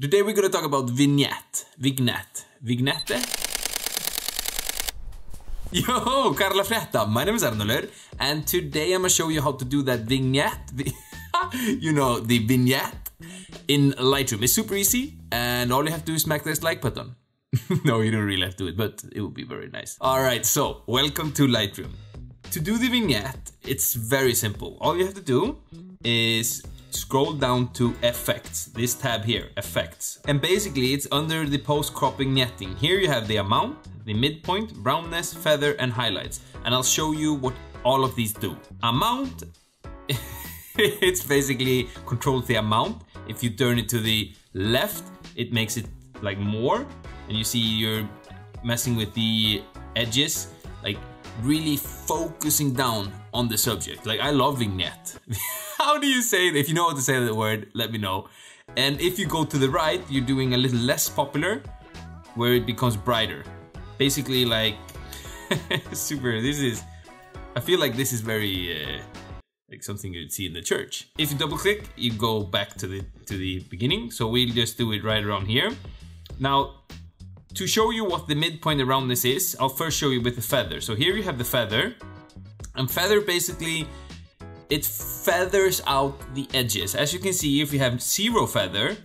Today we're going to talk about vignette. Yo, Karla Freta, my name is Arno Lair, and today I'm gonna show you how to do that vignette. You know, the vignette in Lightroom. It's super easy, and all you have to do is smack this like button. No, you don't really have to do it, but it would be very nice. Alright, so, welcome to Lightroom. To do the vignette, it's very simple. All you have to do is scroll down to Effects, this tab here, Effects. And basically, it's under the post-cropping netting. Here you have the amount, the midpoint, brownness, feather, and highlights. And I'll show you what all of these do. Amount, it's basically controls the amount. If you turn it to the left, it makes it like more. And you see you're messing with the edges, like really focusing down on the subject. Like, I love vignette. How do you say it? If you know how to say that word, let me know. And if you go to the right, you're doing a little less popular, where it becomes brighter. Basically, like, super, this is, I feel like this is very, like something you'd see in the church. If you double click, you go back to the beginning. So we'll just do it right around here. Now, to show you what the midpoint around this is, I'll first show you with the feather. So here you have the feather, and feather basically, it feathers out the edges. As you can see, if you have zero feather,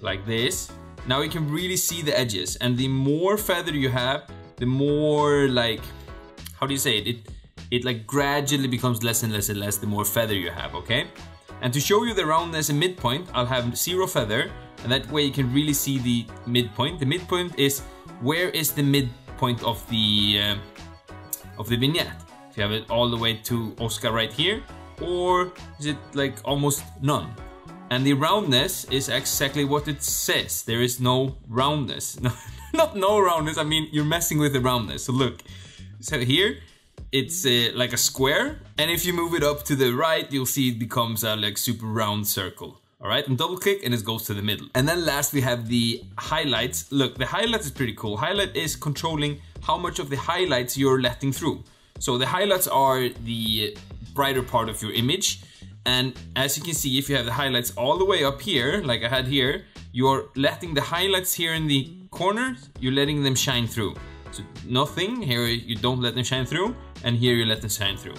like this, now you can really see the edges. And the more feather you have, the more, like, how do you say it? It like gradually becomes less and less and less the more feather you have, okay? And to show you the roundness and midpoint, I'll have zero feather, and that way you can really see the midpoint. The midpoint is, where is the midpoint of the vignette? If you have it all the way to Oscar right here, or is it like almost none? And the roundness is exactly what it says. There is no roundness. No, not no roundness, I mean you're messing with the roundness. So look, so here it's like a square, and if you move it up to the right, you'll see it becomes a like super round circle. All right, and double click and it goes to the middle. And then last we have the highlights. Look, the highlights is pretty cool. Highlight is controlling how much of the highlights you're letting through. So the highlights are the brighter part of your image, and as you can see, if you have the highlights all the way up here, like I had here, you're letting the highlights here in the corners, you're letting them shine through. So nothing, here you don't let them shine through, and here you let them shine through.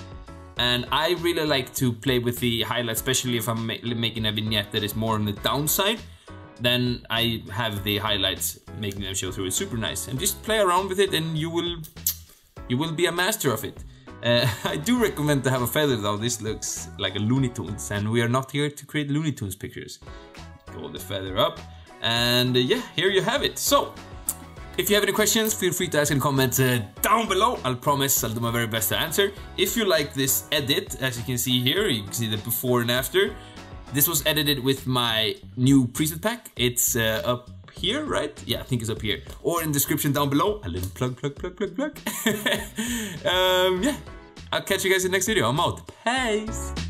And I really like to play with the highlights, especially if I'm making a vignette that is more on the downside, then I have the highlights making them show through. It's super nice. And just play around with it and you will be a master of it. I do recommend to have a feather though. This looks like a Looney Tunes, and we are not here to create Looney Tunes pictures. Go the feather up, and yeah, here you have it. So, if you have any questions, feel free to ask in the comments down below. I'll promise I'll do my very best to answer. If you like this edit, as you can see here, you can see the before and after. This was edited with my new preset pack. It's up here, right? Yeah, I think it's up here. Or in the description down below. A little plug. Yeah, I'll catch you guys in the next video. I'm out. Peace.